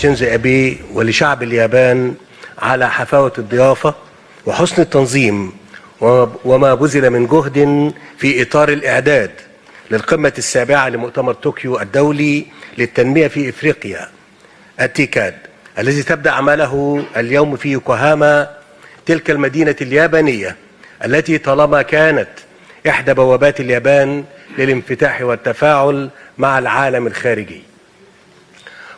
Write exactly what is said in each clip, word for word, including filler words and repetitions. شينزو ابي ولشعب اليابان على حفاوة الضيافة وحسن التنظيم وما بذل من جهد في إطار الإعداد للقمة السابعة لمؤتمر طوكيو الدولي للتنمية في إفريقيا التيكاد، الذي تبدأ عمله اليوم في يوكوهاما، تلك المدينة اليابانية التي طالما كانت إحدى بوابات اليابان للانفتاح والتفاعل مع العالم الخارجي.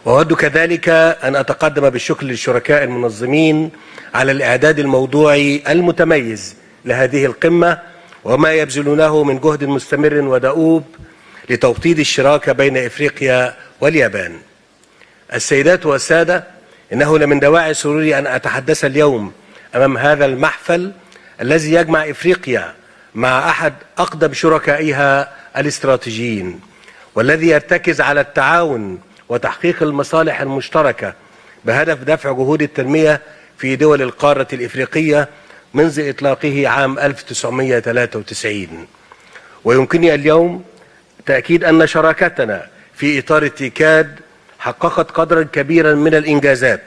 وأود كذلك أن أتقدم بالشكر للشركاء المنظمين على الإعداد الموضوعي المتميز لهذه القمة وما يبذلونه من جهد مستمر ودؤوب لتوطيد الشراكة بين إفريقيا واليابان. السيدات والسادة، إنه لمن دواعي سروري أن أتحدث اليوم أمام هذا المحفل الذي يجمع إفريقيا مع أحد أقدم شركائها الاستراتيجيين، والذي يرتكز على التعاون وتحقيق المصالح المشتركة بهدف دفع جهود التنمية في دول القارة الإفريقية منذ إطلاقه عام ألف وتسعمئة وثلاثة وتسعين. ويمكنني اليوم تأكيد أن شراكتنا في إطار التيكاد حققت قدرا كبيرا من الإنجازات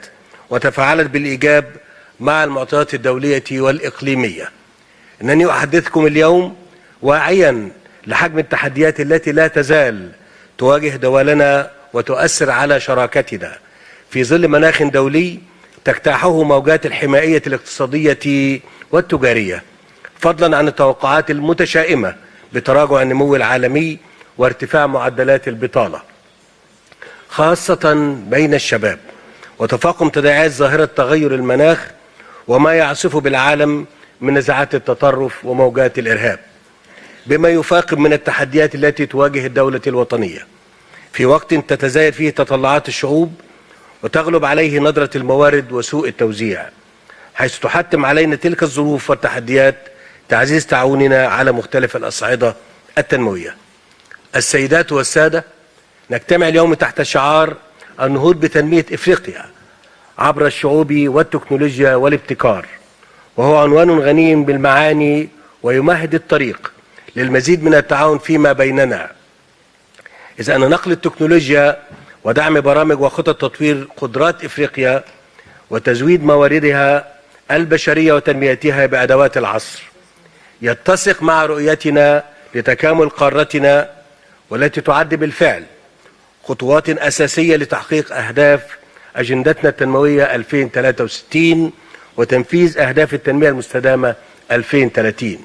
وتفاعلت بالإيجاب مع المعطيات الدولية والإقليمية. إنني أحدثكم اليوم واعيا لحجم التحديات التي لا تزال تواجه دولنا وتؤثر على شراكتنا في ظل مناخ دولي تجتاحه موجات الحمائية الاقتصادية والتجارية، فضلا عن التوقعات المتشائمة بتراجع النمو العالمي وارتفاع معدلات البطالة خاصة بين الشباب، وتفاقم تداعيات ظاهرة تغير المناخ وما يعصف بالعالم من نزاعات التطرف وموجات الإرهاب، بما يفاقم من التحديات التي تواجه الدولة الوطنية في وقت تتزايد فيه تطلعات الشعوب وتغلب عليه نظرة الموارد وسوء التوزيع، حيث تحتم علينا تلك الظروف والتحديات تعزيز تعاوننا على مختلف الأصعدة التنموية. السيدات والسادة، نجتمع اليوم تحت شعار النهوض بتنمية إفريقيا عبر الشعوب والتكنولوجيا والابتكار، وهو عنوان غني بالمعاني ويمهد الطريق للمزيد من التعاون فيما بيننا، إذ أن نقل التكنولوجيا ودعم برامج وخطط تطوير قدرات إفريقيا وتزويد مواردها البشرية وتنميتها بأدوات العصر يتسق مع رؤيتنا لتكامل قارتنا، والتي تعد بالفعل خطوات أساسية لتحقيق أهداف أجندتنا التنموية ألفين وثلاثة وستين وتنفيذ أهداف التنمية المستدامة ألفين وثلاثين.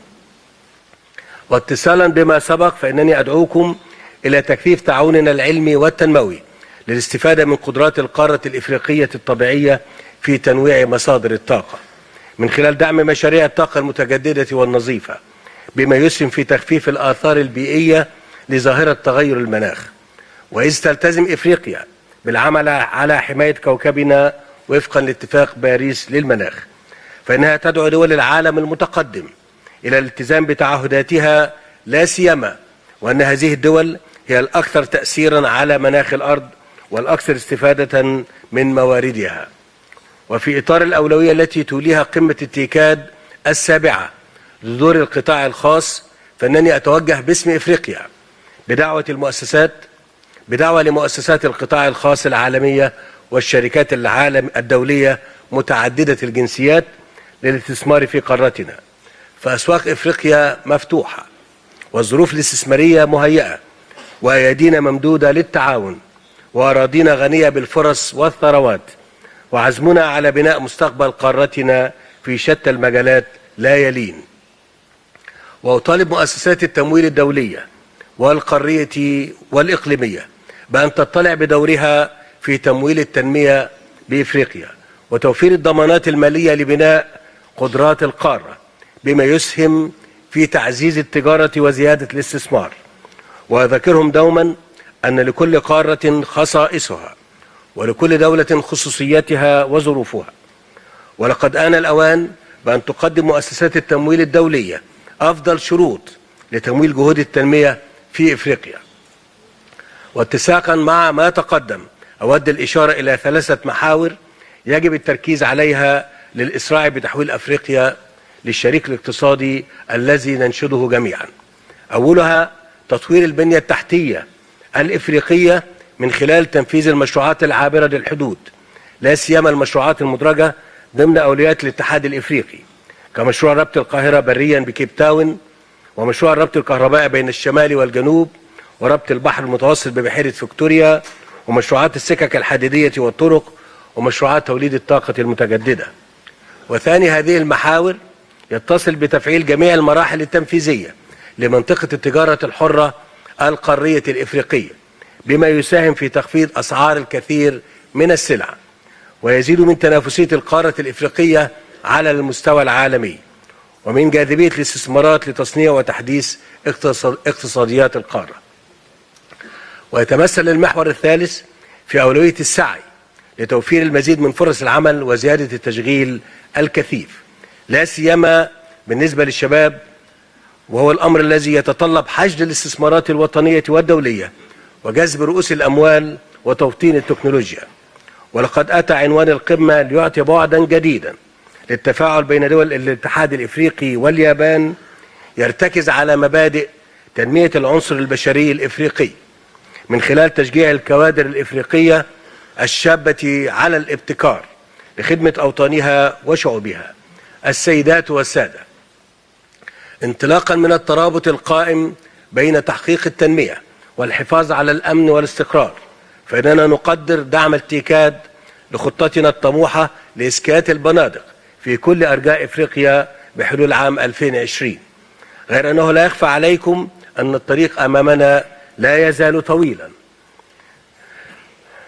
واتصالا بما سبق، فإنني أدعوكم إلى تكثيف تعاوننا العلمي والتنموي للاستفادة من قدرات القارة الإفريقية الطبيعية في تنويع مصادر الطاقة من خلال دعم مشاريع الطاقة المتجددة والنظيفة، بما يسهم في تخفيف الآثار البيئية لظاهرة تغير المناخ. وإذ تلتزم إفريقيا بالعمل على حماية كوكبنا وفقا لاتفاق باريس للمناخ، فإنها تدعو دول العالم المتقدم إلى الالتزام بتعهداتها، لا سيما وأن هذه الدول هي الأكثر تأثيرا على مناخ الأرض والأكثر استفادة من مواردها. وفي إطار الأولوية التي توليها قمة التيكاد السابعة لدور القطاع الخاص، فإنني أتوجه باسم إفريقيا بدعوة المؤسسات بدعوة لمؤسسات القطاع الخاص العالمية والشركات العالم الدولية متعددة الجنسيات للاستثمار في قارتنا، فأسواق إفريقيا مفتوحة والظروف الاستثمارية مهيئة وأيادينا ممدودة للتعاون وأراضينا غنية بالفرص والثروات، وعزمنا على بناء مستقبل قارتنا في شتى المجالات لا يلين. وأطالب مؤسسات التمويل الدولية والقارية والإقليمية بأن تطلع بدورها في تمويل التنمية بإفريقيا وتوفير الضمانات المالية لبناء قدرات القارة، بما يسهم في تعزيز التجارة وزيادة الاستثمار. وأذكرهم دوما أن لكل قارة خصائصها ولكل دولة خصوصياتها وظروفها، ولقد آن الأوان بأن تقدم مؤسسات التمويل الدولية أفضل شروط لتمويل جهود التنمية في إفريقيا. واتساقا مع ما تقدم، أود الإشارة إلى ثلاثة محاور يجب التركيز عليها للإسراع بتحويل أفريقيا للشريك الاقتصادي الذي ننشده جميعا. أولها تطوير البنية التحتية الإفريقية من خلال تنفيذ المشروعات العابرة للحدود لا سيما المشروعات المدرجة ضمن أولويات الاتحاد الإفريقي، كمشروع ربط القاهرة بريا بكيب تاون، ومشروع الربط الكهربائي بين الشمال والجنوب، وربط البحر المتوسط ببحيرة فيكتوريا، ومشروعات السكك الحديدية والطرق، ومشروعات توليد الطاقة المتجددة. وثاني هذه المحاور يتصل بتفعيل جميع المراحل التنفيذية لمنطقة التجارة الحرة القارية الإفريقية، بما يساهم في تخفيض أسعار الكثير من السلع ويزيد من تنافسية القارة الإفريقية على المستوى العالمي، ومن جاذبية الاستثمارات لتصنيع وتحديث اقتصاديات القارة. ويتمثل المحور الثالث في أولوية السعي لتوفير المزيد من فرص العمل وزيادة التشغيل الكثيف، لا سيما بالنسبة للشباب، وهو الأمر الذي يتطلب حشد الاستثمارات الوطنية والدولية وجذب رؤوس الأموال وتوطين التكنولوجيا. ولقد أتى عنوان القمة ليعطي بعدا جديدا للتفاعل بين دول الاتحاد الإفريقي واليابان، يرتكز على مبادئ تنمية العنصر البشري الإفريقي من خلال تشجيع الكوادر الإفريقية الشابة على الابتكار لخدمة أوطانها وشعوبها. السيدات والسادة، انطلاقا من الترابط القائم بين تحقيق التنمية والحفاظ على الأمن والاستقرار، فإننا نقدر دعم التيكاد لخطتنا الطموحة لإسكات البنادق في كل أرجاء إفريقيا بحلول عام ألفين وعشرين. غير أنه لا يخفى عليكم أن الطريق أمامنا لا يزال طويلا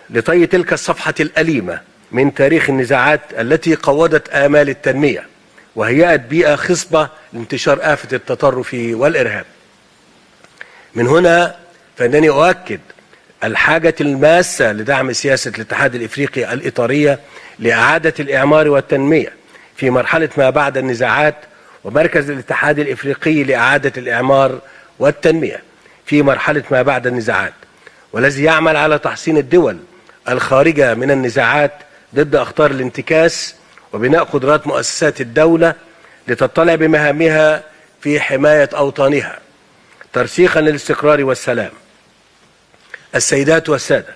لطي تلك الصفحة الأليمة من تاريخ النزاعات التي قوضت آمال التنمية وهيأت بيئة خصبة لانتشار آفة التطرف والإرهاب. من هنا فإنني أؤكد الحاجة الماسة لدعم سياسة الاتحاد الإفريقي الإطارية لإعادة الإعمار والتنمية في مرحلة ما بعد النزاعات، ومركز الاتحاد الإفريقي لإعادة الإعمار والتنمية في مرحلة ما بعد النزاعات، والذي يعمل على تحصين الدول الخارجة من النزاعات ضد أخطار الانتكاس وبناء قدرات مؤسسات الدولة لتطلع بمهامها في حماية أوطانها ترسيخا للاستقرار والسلام. السيدات والسادة،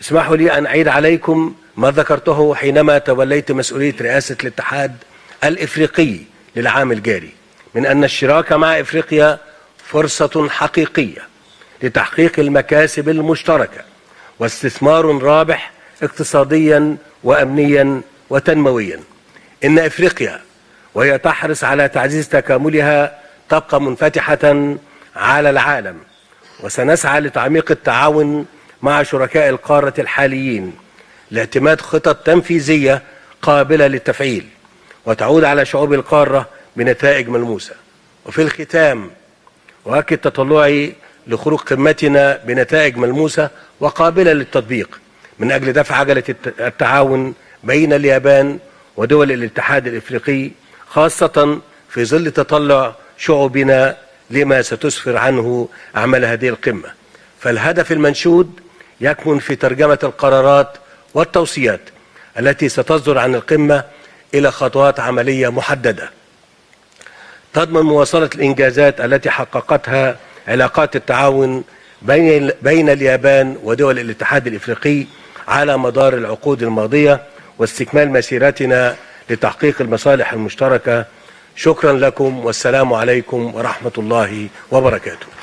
اسمحوا لي أن أعيد عليكم ما ذكرته حينما توليت مسؤولية رئاسة الاتحاد الإفريقي للعام الجاري، من أن الشراكة مع إفريقيا فرصة حقيقية لتحقيق المكاسب المشتركة واستثمار رابح اقتصاديا وأمنيا وتنمويا. إن إفريقيا وهي تحرص على تعزيز تكاملها تبقى منفتحة على العالم، وسنسعى لتعميق التعاون مع شركاء القارة الحاليين لاعتماد خطط تنفيذية قابلة للتفعيل وتعود على شعوب القارة بنتائج ملموسة. وفي الختام وأكد تطلعي لخروج قمتنا بنتائج ملموسة وقابلة للتطبيق من أجل دفع عجلة التعاون بين اليابان ودول الاتحاد الإفريقي، خاصة في ظل تطلع شعوبنا لما ستسفر عنه أعمال هذه القمة. فالهدف المنشود يكمن في ترجمة القرارات والتوصيات التي ستصدر عن القمة إلى خطوات عملية محددة تضمن مواصلة الإنجازات التي حققتها علاقات التعاون بين بين اليابان ودول الاتحاد الإفريقي على مدار العقود الماضية، واستكمال مسيرتنا لتحقيق المصالح المشتركة. شكرا لكم، والسلام عليكم ورحمة الله وبركاته.